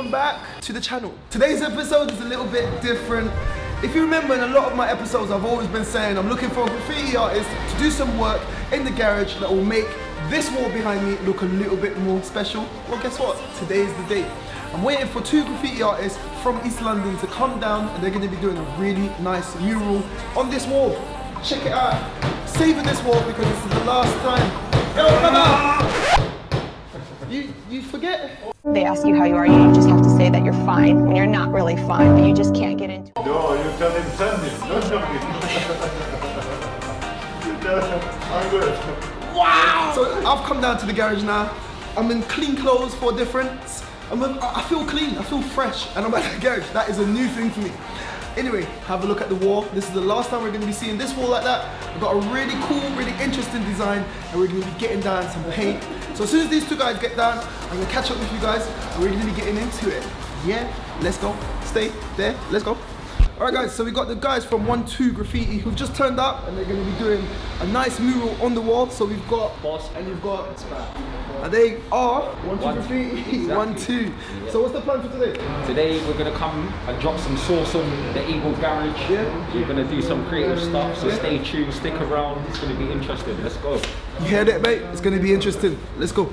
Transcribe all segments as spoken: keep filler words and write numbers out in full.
welcome back to the channel. Today's episode is a little bit different. If you remember, in a lot of my episodes, I've always been saying I'm looking for a graffiti artist to do some work in the garage that will make this wall behind me look a little bit more special. Well, guess what? Today is the day. I'm waiting for two graffiti artists from East London to come down, and they're going to be doing a really nice mural on this wall. Check it out. Saving this wall because this is the last time. Yo, brother! You, you forget? They ask you how you are, you just have to say that you're fine when you're not really fine, but you just can't get into it. No, you tell him something. No, something. You tell him, I'm good. Wow! So I've come down to the garage now. I'm in clean clothes for a difference. I'm a, I feel clean, I feel fresh, and I'm at the garage. That is a new thing for me. Anyway, have a look at the wall. This is the last time we're going to be seeing this wall like that. We've got a really cool, really interesting design, and we're going to be getting down some paint. So as soon as these two guys get down, I'm going to catch up with you guys, and we're going to be getting into it. Yeah, let's go. Stay there, let's go. All right, guys, so we got the guys from one two Graffiti who've just turned up, and they're going to be doing a nice mural on the wall. So we've got Bosk and you've got Bosk. And they are one two Graffiti, exactly. one two. Yeah. So what's the plan for today? Today we're going to come and drop some sauce on the Eagle Garage. Yeah. We're going to do some creative stuff, so yeah. Stay tuned, stick around. It's going to be interesting. Let's go. You heard it, mate? It's going to be interesting. Let's go.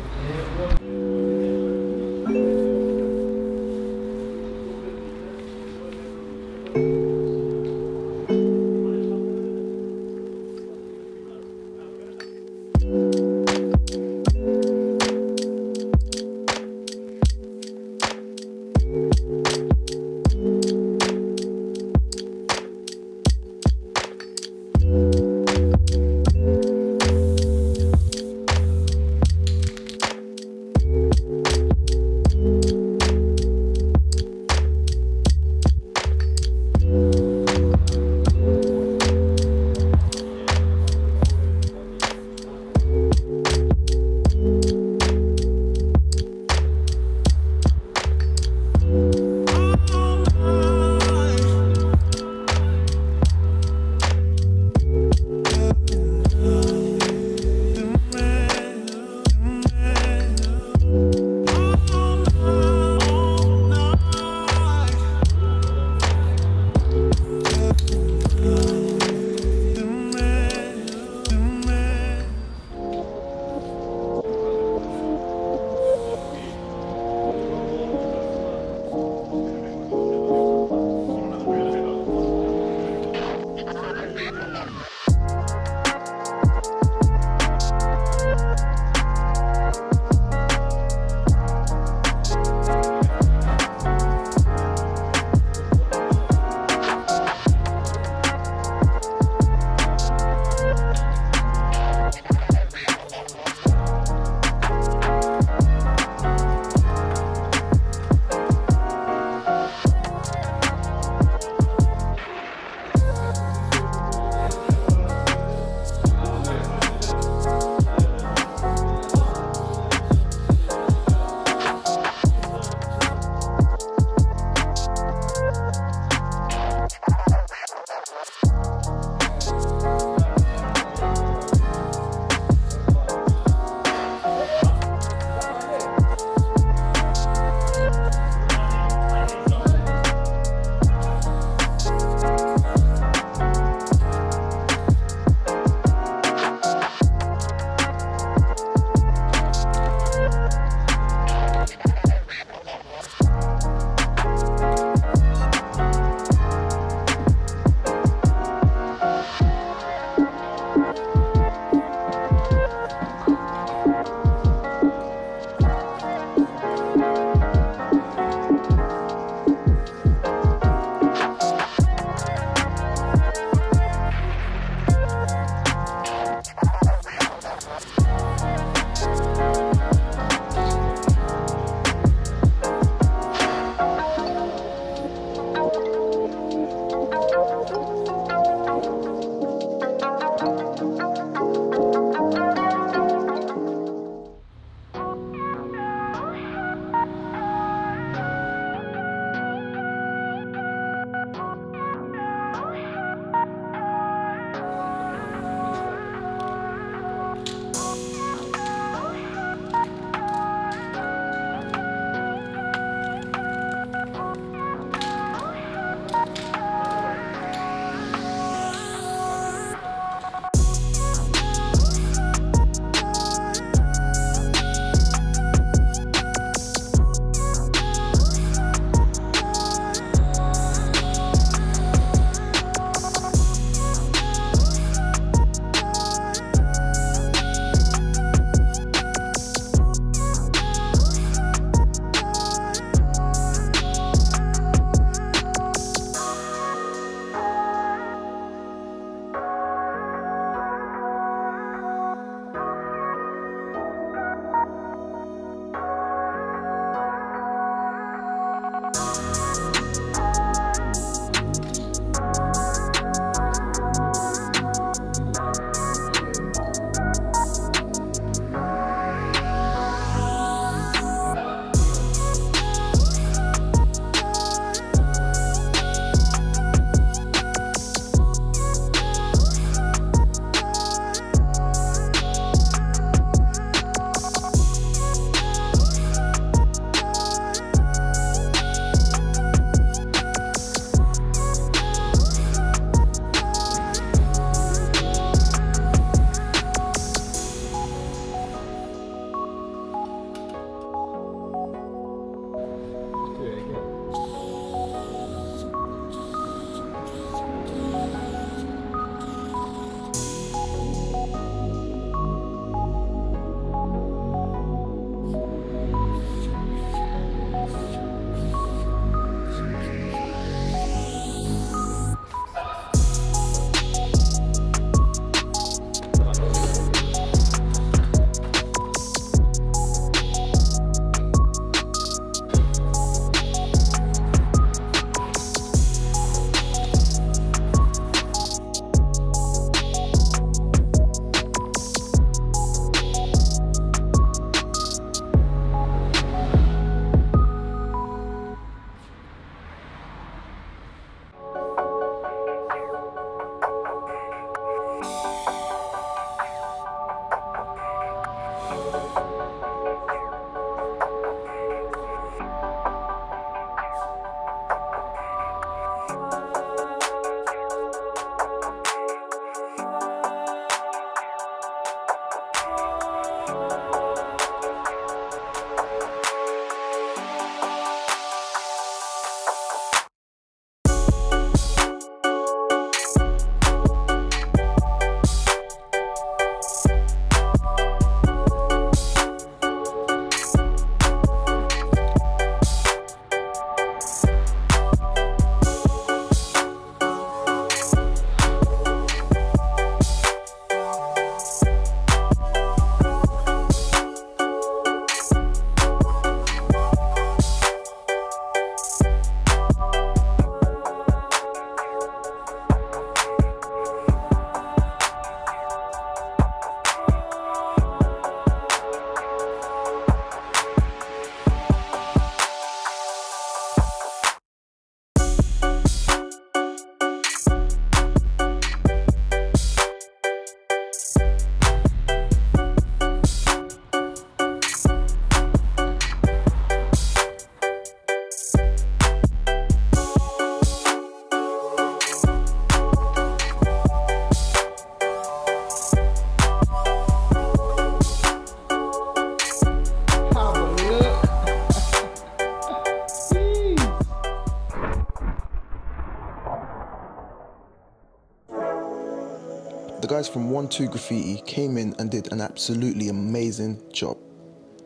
The guys from one two Graffiti came in and did an absolutely amazing job.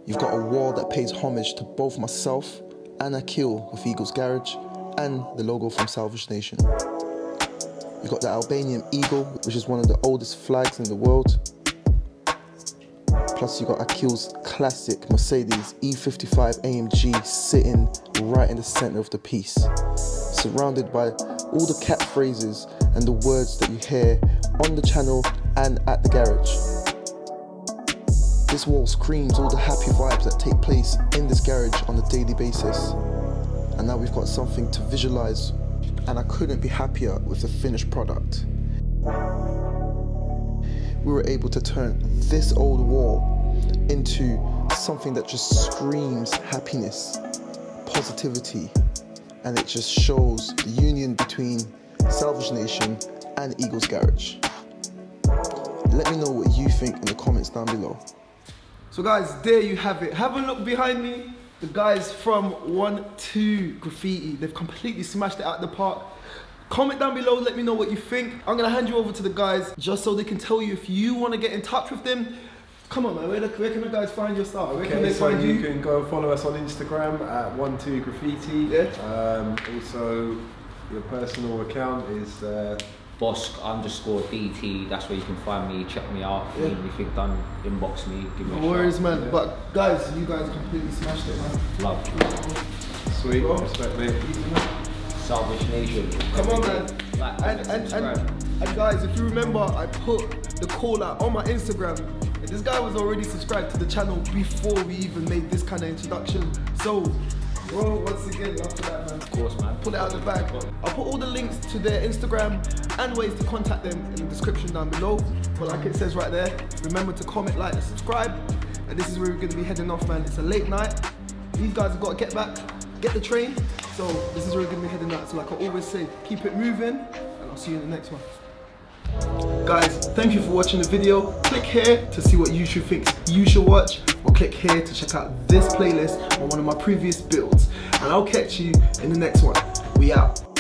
You've got a wall that pays homage to both myself and Akil of Eagle's Garage and the logo from Salvage Nation. You've got the Albanian Eagle, which is one of the oldest flags in the world. Plus you've got Akil's classic Mercedes E fifty-five A M G sitting right in the center of the piece, surrounded by all the cat phrases and the words that you hear on the channel and at the garage. This wall screams all the happy vibes that take place in this garage on a daily basis. And now we've got something to visualize, and I couldn't be happier with the finished product. We were able to turn this old wall into something that just screams happiness, positivity, and it just shows the union between Salvage Nation and Eagle's Garage. Let me know what you think in the comments down below. So guys, there you have it. Have a look behind me. The guys from one two Graffiti, they've completely smashed it out of the park. Comment down below, let me know what you think. I'm gonna hand you over to the guys just so they can tell you if you wanna get in touch with them. Come on man, where, the, where can the guys find your stuff? Where okay, can they so find you? You can go and follow us on Instagram at one two Graffiti. Yeah. Um, also, your personal account is uh, Bosk underscore D T. That's where you can find me, check me out. Yeah. If anything done, inbox me, give me a shout. No worries, man. Yeah. But guys, you guys completely smashed it, man. Love. Sweet, well, respect, mate. Salvage Nation. Come on, man. Like, and, and, and, and guys, if you remember, I put the call out on my Instagram. And this guy was already subscribed to the channel before we even made this kind of introduction. So, bro, once again, love for that, man. Of course, man. Pull it out of the bag. I'll put all the links to their Instagram and ways to contact them in the description down below. But like it says right there, remember to comment, like, and subscribe. And this is where we're going to be heading off, man. It's a late night. These guys have got to get back, get the train. So this is where we're going to be heading out. So like I always say, keep it moving. And I'll see you in the next one. Guys, thank you for watching the video. Click here to see what YouTube thinks you should watch. Or click here to check out this playlist on one of my previous builds. And I'll catch you in the next one. We out.